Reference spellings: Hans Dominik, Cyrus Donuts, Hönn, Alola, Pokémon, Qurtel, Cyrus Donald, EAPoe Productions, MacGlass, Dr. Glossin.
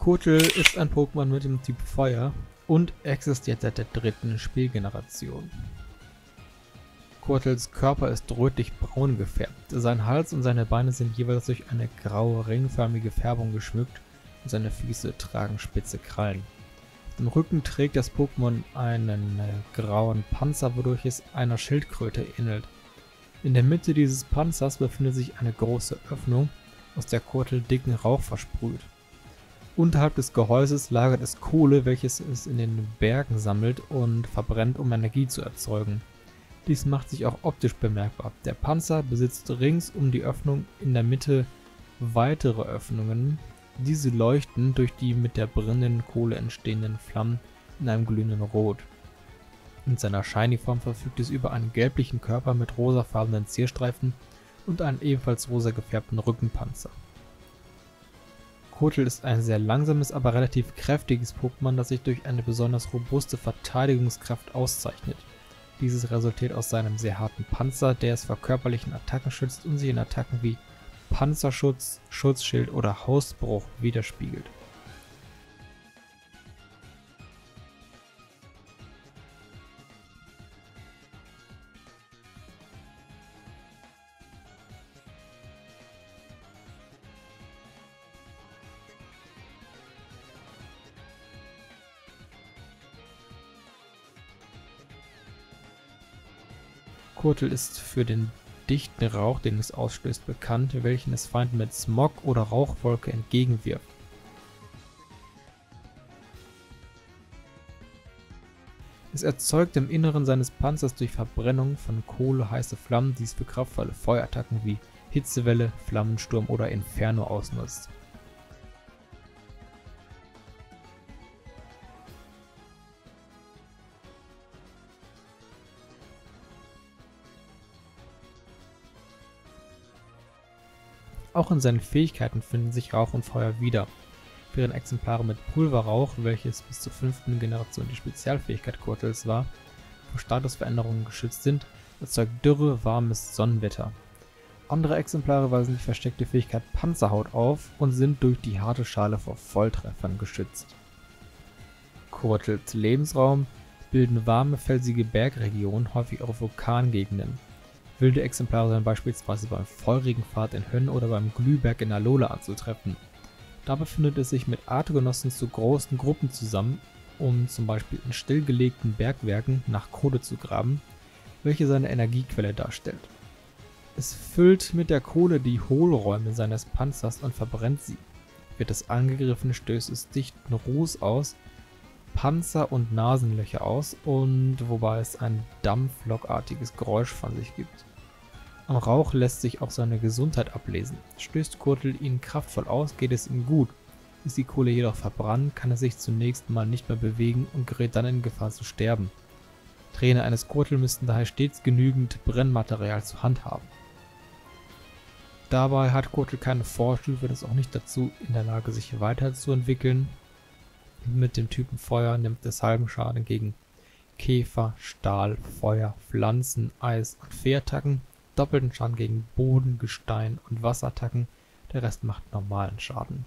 Qurtel ist ein Pokémon mit dem Typ Feuer und existiert seit der 3. Spielgeneration. Qurtels Körper ist rötlich-braun gefärbt, sein Hals und seine Beine sind jeweils durch eine graue, ringförmige Färbung geschmückt und seine Füße tragen spitze Krallen. Im Rücken trägt das Pokémon einen grauen Panzer, wodurch es einer Schildkröte ähnelt. In der Mitte dieses Panzers befindet sich eine große Öffnung, aus der Qurtel dicken Rauch versprüht. Unterhalb des Gehäuses lagert es Kohle, welches es in den Bergen sammelt und verbrennt, um Energie zu erzeugen. Dies macht sich auch optisch bemerkbar. Der Panzer besitzt rings um die Öffnung in der Mitte weitere Öffnungen. Diese leuchten durch die mit der brennenden Kohle entstehenden Flammen in einem glühenden Rot. In seiner Shiny-Form verfügt es über einen gelblichen Körper mit rosafarbenen Zierstreifen und einen ebenfalls rosa gefärbten Rückenpanzer. Qurtel ist ein sehr langsames, aber relativ kräftiges Pokémon, das sich durch eine besonders robuste Verteidigungskraft auszeichnet. Dieses resultiert aus seinem sehr harten Panzer, der es vor körperlichen Attacken schützt und sich in Attacken wie Panzerschutz, Schutzschild oder Hausbruch widerspiegelt. Qurtel ist für den dichten Rauch, den es ausstößt, bekannt, welchen es Feinden mit Smog oder Rauchwolke entgegenwirft. Es erzeugt im Inneren seines Panzers durch Verbrennung von Kohle heiße Flammen, die es für kraftvolle Feuerattacken wie Hitzewelle, Flammensturm oder Inferno ausnutzt. Auch in seinen Fähigkeiten finden sich Rauch und Feuer wieder. Während Exemplare mit Pulverrauch, welches bis zur 5. Generation die Spezialfähigkeit Qurtels war, vor Statusveränderungen geschützt sind, erzeugt Dürre warmes Sonnenwetter. Andere Exemplare weisen die versteckte Fähigkeit Panzerhaut auf und sind durch die harte Schale vor Volltreffern geschützt. Qurtels Lebensraum bilden warme, felsige Bergregionen, häufig auch Vulkangegenden. Wilde Exemplare sind beispielsweise beim feurigen Pfad in Hönn oder beim Glühberg in Alola anzutreffen. Dabei findet es sich mit Artgenossen zu großen Gruppen zusammen, um zum Beispiel in stillgelegten Bergwerken nach Kohle zu graben, welche seine Energiequelle darstellt. Es füllt mit der Kohle die Hohlräume seines Panzers und verbrennt sie. Wird es angegriffen, stößt es dichten Ruß aus, Panzer- und Nasenlöcher aus und wobei es ein dampflokartiges Geräusch von sich gibt. Am Rauch lässt sich auch seine Gesundheit ablesen. Stößt Qurtel ihn kraftvoll aus, geht es ihm gut. Ist die Kohle jedoch verbrannt, kann er sich zunächst mal nicht mehr bewegen und gerät dann in Gefahr zu sterben. Trainer eines Qurtel müssten daher stets genügend Brennmaterial zur Hand haben. Dabei hat Qurtel keine Vorstufe, das ist auch nicht dazu in der Lage, sich weiterzuentwickeln. Mit dem Typen Feuer nimmt es halben Schaden gegen Käfer, Stahl, Feuer, Pflanzen, Eis- und Fährtacken. Doppelten Schaden gegen Boden, Gestein und Wasserattacken, der Rest macht normalen Schaden.